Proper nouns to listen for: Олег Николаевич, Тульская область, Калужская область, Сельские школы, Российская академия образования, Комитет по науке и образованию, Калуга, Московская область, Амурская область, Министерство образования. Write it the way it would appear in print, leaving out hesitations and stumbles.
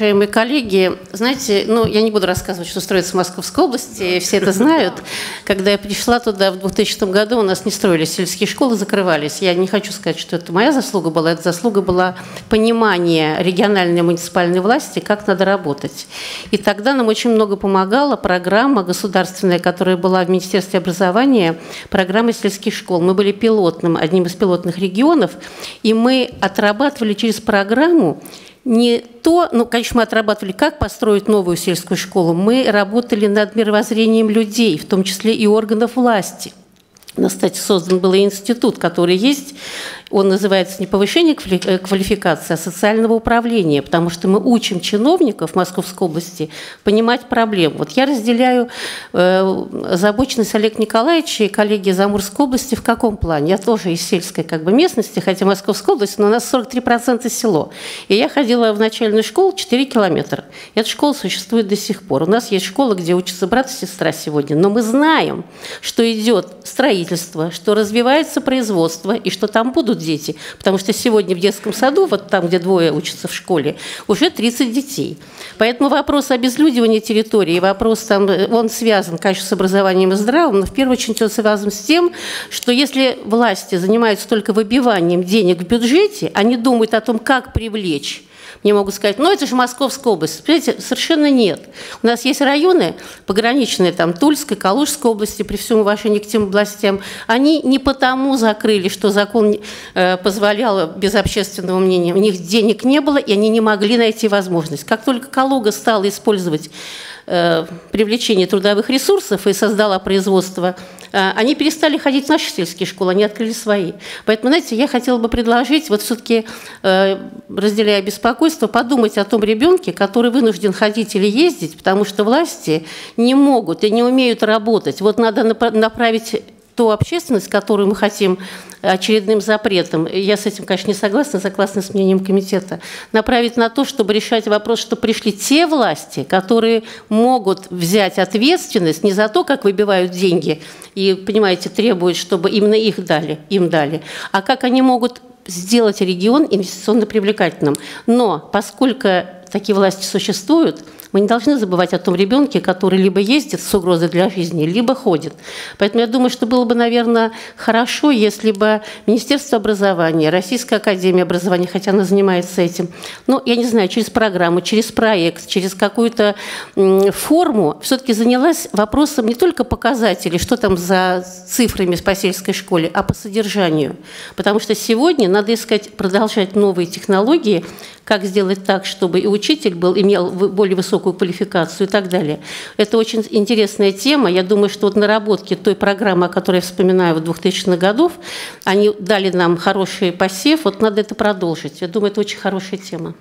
Уважаемые коллеги, знаете, я не буду рассказывать, что строится в Московской области, все это знают. Когда я пришла туда в 2000 году, у нас не строились сельские школы, закрывались. Я не хочу сказать, что это моя заслуга была, это заслуга была понимания региональной и муниципальной власти, как надо работать. И тогда нам очень много помогала программа государственная, которая была в Министерстве образования, программа сельских школ. Мы были пилотным, одним из пилотных регионов, и мы отрабатывали через программу не то, конечно, мы отрабатывали, как построить новую сельскую школу, мы работали над мировоззрением людей, в том числе и органов власти. У нас, кстати, создан был институт, который есть, он называется не повышение квалификации, а социального управления, потому что мы учим чиновников Московской области понимать проблему. Вот я разделяю озабоченность Олега Николаевича и коллеги из Амурской области в каком плане? Я тоже из сельской местности, хотя Московская область, но у нас 43% село. И я ходила в начальную школу 4 километра. Эта школа существует до сих пор. У нас есть школа, где учатся брат и сестра сегодня, но мы знаем, что идет строительство, что развивается производство и что там будут дети. Потому что сегодня в детском саду, вот там, где двое учатся в школе, уже 30 детей. Поэтому вопрос обезлюдивания территории, вопрос там, он связан, конечно, с образованием и здравом, но в первую очередь он связан с тем, что если власти занимаются только выбиванием денег в бюджете, они думают о том, как привлечь. Мне могут сказать, это же Московская область. Понимаете, совершенно нет. У нас есть районы пограничные, там, Тульской, Калужской области, при всем уважении к тем областям. Они не потому закрыли, что закон позволял без общественного мнения. У них денег не было, и они не могли найти возможность. Как только Калуга стала использовать привлечение трудовых ресурсов и создала производство, они перестали ходить в наши сельские школы, они открыли свои. Поэтому, знаете, я хотела бы предложить, вот все-таки, разделяя беспокойство, подумать о том ребенке, который вынужден ходить или ездить, потому что власти не могут и не умеют работать. Вот надо направить ту общественность, которую мы хотим очередным запретом, я с этим, конечно, не согласна, согласна с мнением комитета, направить на то, чтобы решать вопрос, что пришли те власти, которые могут взять ответственность не за то, как выбивают деньги и, понимаете, требуют, чтобы именно их дали, им дали, а как они могут сделать регион инвестиционно привлекательным. Но поскольку такие власти существуют, мы не должны забывать о том ребенке, который либо ездит с угрозой для жизни, либо ходит. Поэтому я думаю, что было бы, наверное, хорошо, если бы Министерство образования, Российская академия образования, хотя она занимается этим, я не знаю, через программу, через проект, через какую-то форму все-таки занялась вопросом не только показателей, что там за цифрами по сельской школе, а по содержанию. Потому что сегодня надо искать, продолжать новые технологии, как сделать так, чтобы и учитель был, имел более высокую квалификацию и так далее. Это очень интересная тема. Я думаю, что вот наработки той программы, о которой я вспоминаю в 2000-х годах, они дали нам хороший посев. Вот надо это продолжить. Я думаю, это очень хорошая тема.